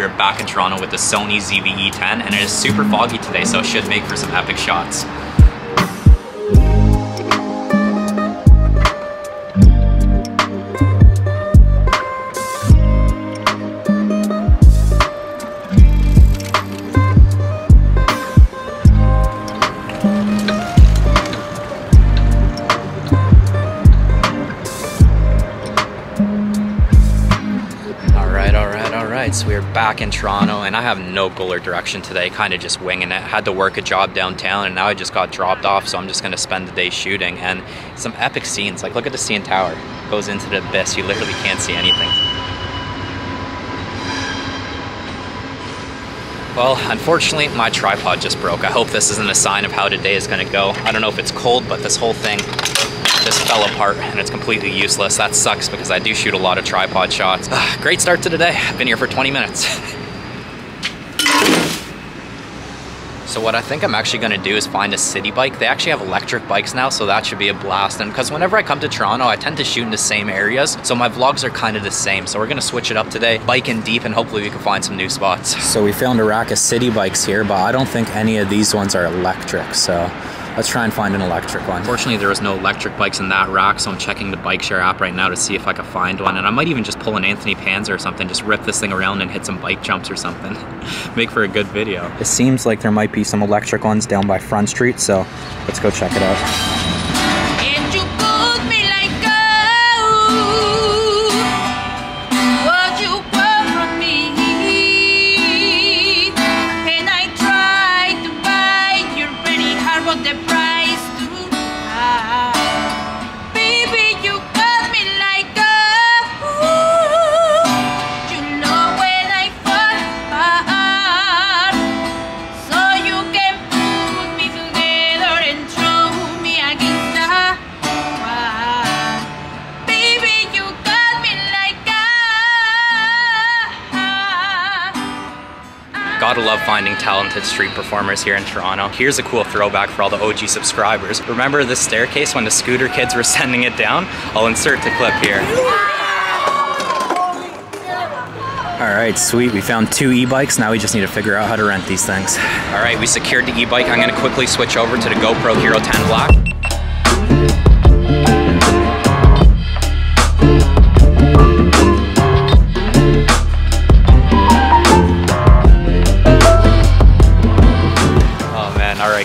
we're back in Toronto with the Sony ZV-E10, and it is super foggy today, so it should make for some epic shots. So we're back in Toronto and I have no goal or direction today, kind of just winging it. Had to work a job downtown and now I just got dropped off, so I'm just going to spend the day shooting and some epic scenes. Like, look at the CN tower, it goes into the abyss, you literally can't see anything. Well, unfortunately my tripod just broke. I hope this isn't a sign of how today is going to go. I don't know if it's cold, but this whole thing just fell apart and it's completely useless. That sucks because I do shoot a lot of tripod shots. Great start to the day. I've been here for 20 minutes. So what I think I'm actually gonna do is find a city bike. They actually have electric bikes now, so that should be a blast. And because whenever I come to Toronto, I tend to shoot in the same areas, so my vlogs are kind of the same. So we're gonna switch it up today, biking deep, and hopefully we can find some new spots. So we found a rack of city bikes here, but I don't think any of these ones are electric, so let's try and find an electric one. Unfortunately, there was no electric bikes in that rack, so I'm checking the bike share app right now to see if I can find one. And I might even just pull an Anthony Panzer or something, just rip this thing around and hit some bike jumps or something. Make for a good video. It seems like there might be some electric ones down by Front Street, so let's go check it out. Gotta love finding talented street performers here in Toronto. Here's a cool throwback for all the OG subscribers. Remember this staircase when the scooter kids were sending it down? I'll insert the clip here. All right, sweet, we found two e-bikes. Now we just need to figure out how to rent these things. All right, we secured the e-bike. I'm gonna quickly switch over to the GoPro Hero 10 Black.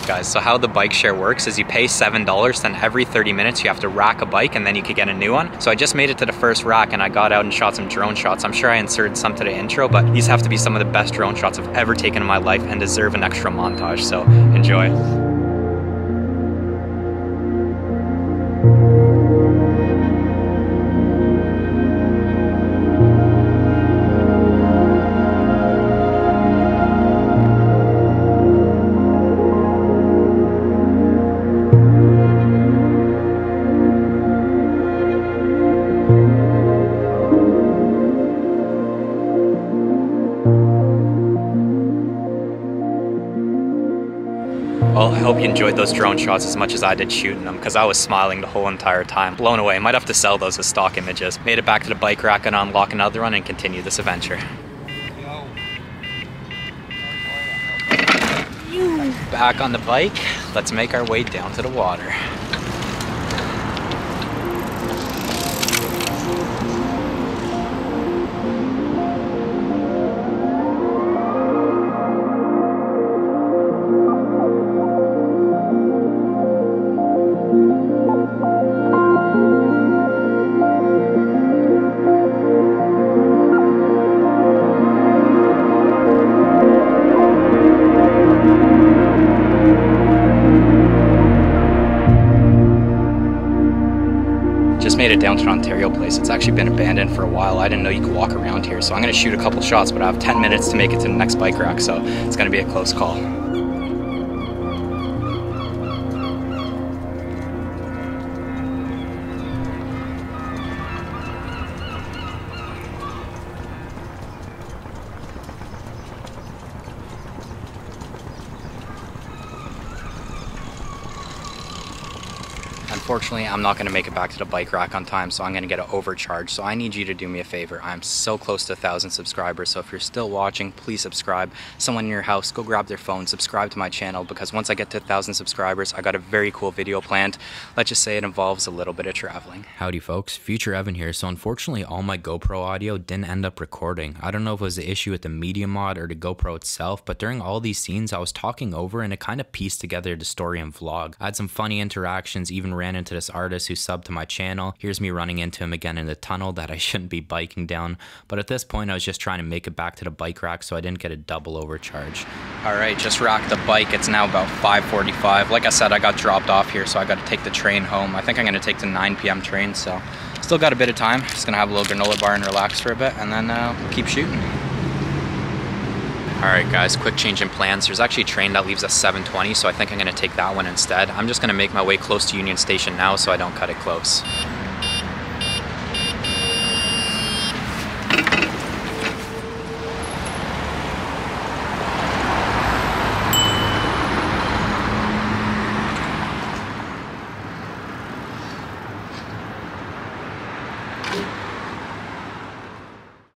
Guys, so how the bike share works is you pay $7, then every 30 minutes you have to rack a bike and then you could get a new one. So I just made it to the first rack and I got out and shot some drone shots. I'm sure I inserted some to the intro, but these have to be some of the best drone shots I've ever taken in my life and deserve an extra montage, so enjoy. Well, I hope you enjoyed those drone shots as much as I did shooting them, because I was smiling the whole entire time. Blown away. Might have to sell those as stock images. Made it back to the bike rack and unlock another one and continue this adventure. Back on the bike. Let's make our way down to the water. Just made it down to Ontario Place. It's actually been abandoned for a while. I didn't know you could walk around here, so I'm gonna shoot a couple shots, but I have 10 minutes to make it to the next bike rack, so it's gonna be a close call. unfortunately, I'm not going to make it back to the bike rack on time, so I'm going to get an overcharge. So I need you to do me a favor. I'm so close to 1,000 subscribers, so if you're still watching, please subscribe. Someone in your house, go grab their phone, subscribe to my channel, because once I get to 1,000 subscribers, I got a very cool video planned. Let's just say it involves a little bit of traveling. Howdy folks, Future Evan here. So unfortunately, all my GoPro audio didn't end up recording. I don't know if it was the issue with the media mod or the GoPro itself, but during all these scenes, I was talking over and it kind of pieced together the story and vlog. I had some funny interactions, even ran into this artist who subbed to my channel. Here's me running into him again in the tunnel that I shouldn't be biking down. But at this point, I was just trying to make it back to the bike rack so I didn't get a double overcharge. All right, just racked the bike. It's now about 5:45. Like I said, I got dropped off here, so I got to take the train home. I think I'm going to take the 9 p.m. train, so still got a bit of time. Just going to have a little granola bar and relax for a bit, and then we'll keep shooting. Alright guys, quick change in plans. There's actually a train that leaves at 7:20, so I think I'm going to take that one instead. I'm just going to make my way close to Union Station now so I don't cut it close.